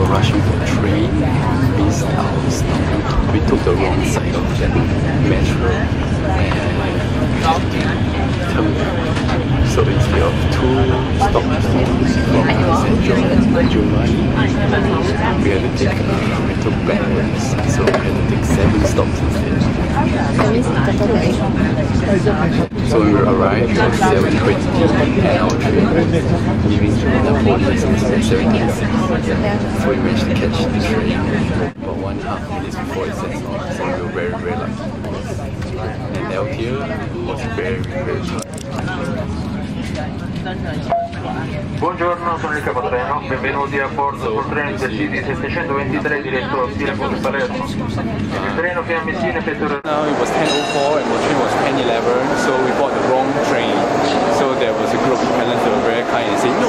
were rushing the train, we missed our stop. We took the wrong side of that metro and so instead of two stops from St. Giovanni, we took backwards, so we had to take 7 stops instead. So we arrived at 7:20 and our train was leaving the port at 7:26. So we managed to catch the train about 1.5 minutes before it sets off, so we were very lucky. And LTL was very short. Buongiorno, sono il capitano, benvenuti a bordo sul treno Intercity 723 diretto a Siracusa Palermo. Il treno che a Messina effettuerà. Now it was 10:04 and the train was 10:11, so we bought the wrong train. So there was a group of talents that were very kind and said, no,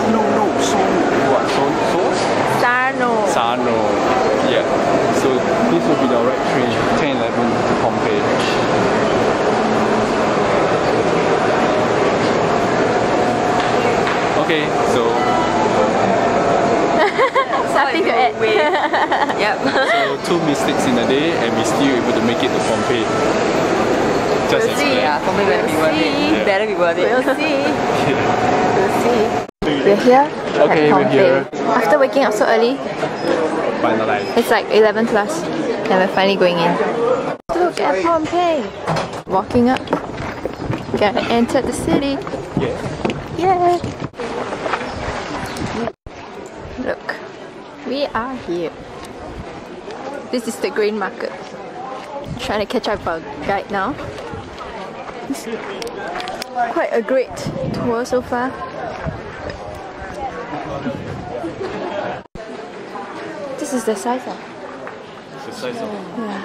Sarno. Yeah. So this will be the right train, 10:11 to Pompeii. Okay, so something to add. Yep. So 2 mistakes in a day, and we still able to make it to Pompeii. Just we'll see. Yeah, Pompeii better be worth it. Yeah. Better be worth it. We'll see. We're here. Okay, we're here. After waking up so early, finally. It's like 11 plus, and we're finally going in. Look at Pompeii. Walking up, gotta enter the city. Yeah. Look, we are here. This is the grain market. I'm trying to catch up our guide now. It's quite a great tour so far. This is the size of. It's the size of. Yeah.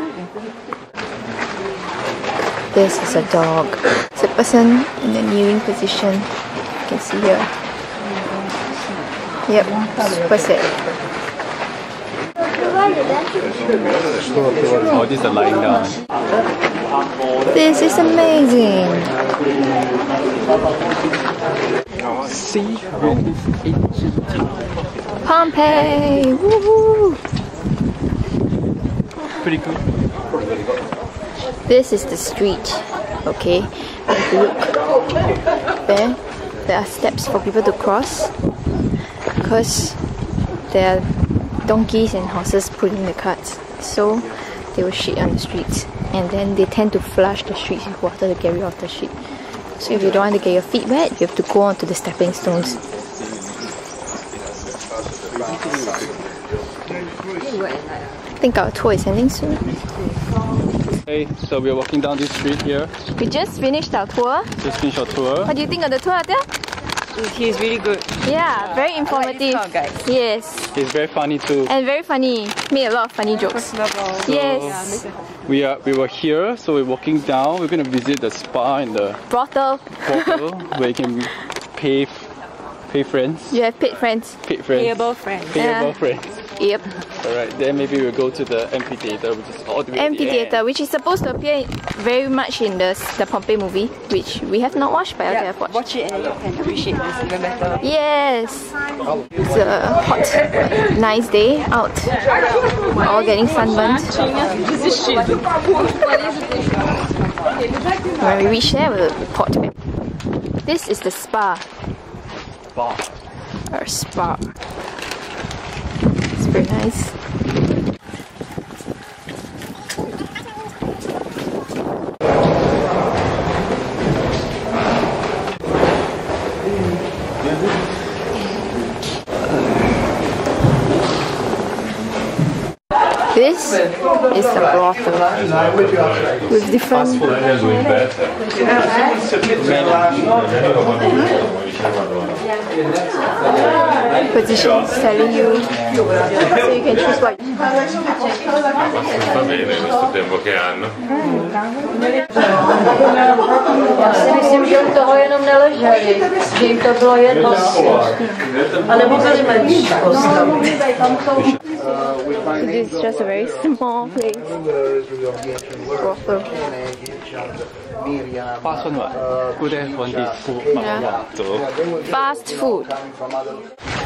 This is a dog. It's a person in the kneeling position. You can see here. Yep, super sad. Oh, this is the lying down. This is amazing. See Pompeii! Woohoo! Pretty good. This is the street. Okay, if you look there, there are steps for people to cross. Because there are donkeys and horses pulling the carts, so they will shit on the streets, and then they tend to flush the streets with water to get rid of the shit. So if you don't want to get your feet wet, you have to go onto the stepping stones. I think our tour is ending soon. Hey, so we're walking down this street here. We just finished our tour. What do you think of the tour, Atia? He's really good. Yeah, very informative. I like this guy. Yes. He's very funny too. And very funny. Made a lot of funny jokes. Yes. So we were here, so we're walking down. We're going to visit the spa and the brothel where you can pay friends. You have paid friends. Payable friends. Yep. Alright, then maybe we'll go to the amphitheater, which is all the way amphitheater, which is supposed to appear very much in the Pompeii movie, which we have not watched, but I have watched. Watch it and you can appreciate this even better. Yes! It's a hot, nice day out. We're all getting sunburned. When we reach there, we'll report back. This is the spa. Our spa. Very nice. This is a brothel with different positions telling you, so you can choose what. This is just a very small place. Fast food.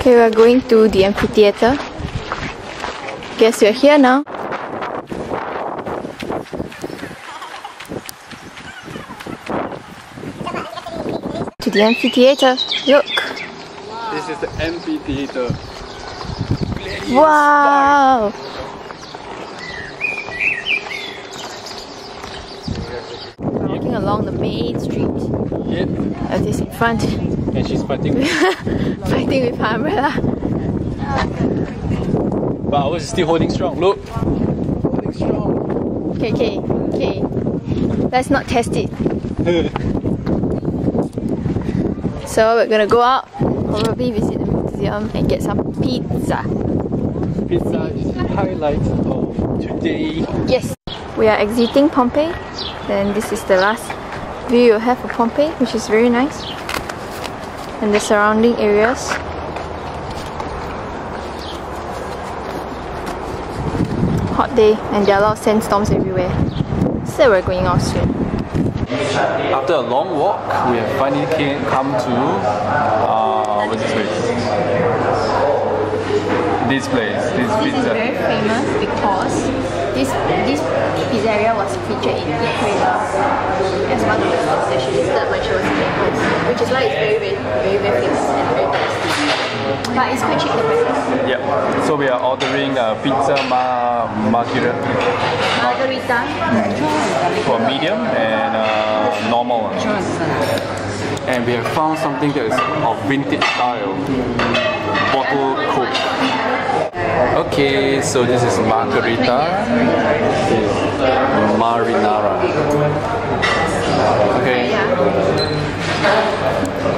Okay, we are going to the amphitheater. Guess you're here now. To the amphitheater. Look. Wow. This is the amphitheater. Wow. We're walking along the main street. Yep. That is in front. And she's fighting with fighting with her umbrella. But ours is still holding strong. Look. Holding strong. Okay, okay, okay. Let's not test it. So we're gonna go out, probably visit the museum and get some pizza. Pizza is the highlight of today. Yes. We are exiting Pompeii, and this is the last view you have of Pompeii, which is very nice. And the surrounding areas. Hot day, and there are a lot of sandstorms everywhere. So we're going out soon. After a long walk, we have finally come to what's this place? This place, this pizza. This is very famous because this pizzeria was featured in Eureka as one of the foods that she listed when she was in Naples, which is why it's very famous and very tasty. But it's quite cheap to prices. Yeah. So we are ordering pizza margherita for medium and normal one. And we have found something that is of vintage style, bottle coke. Okay, so this is margherita, marinara. Okay,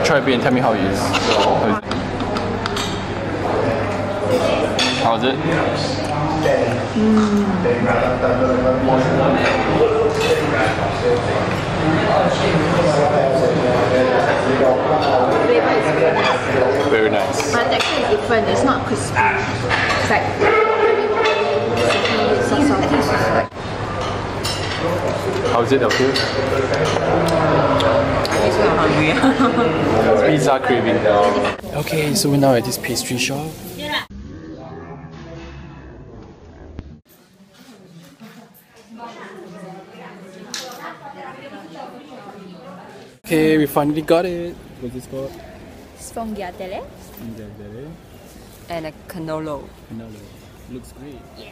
try a bit and tell me how it is. How's it? Mm. Very nice. But the texture is different, it's not crispy. It's like how's it up here? It's so hungry. Pizza craving. Okay, so we're now at this pastry shop. Okay, we finally got it. What's this called? Sfogliatelle. And a cannolo. Looks great. Yeah.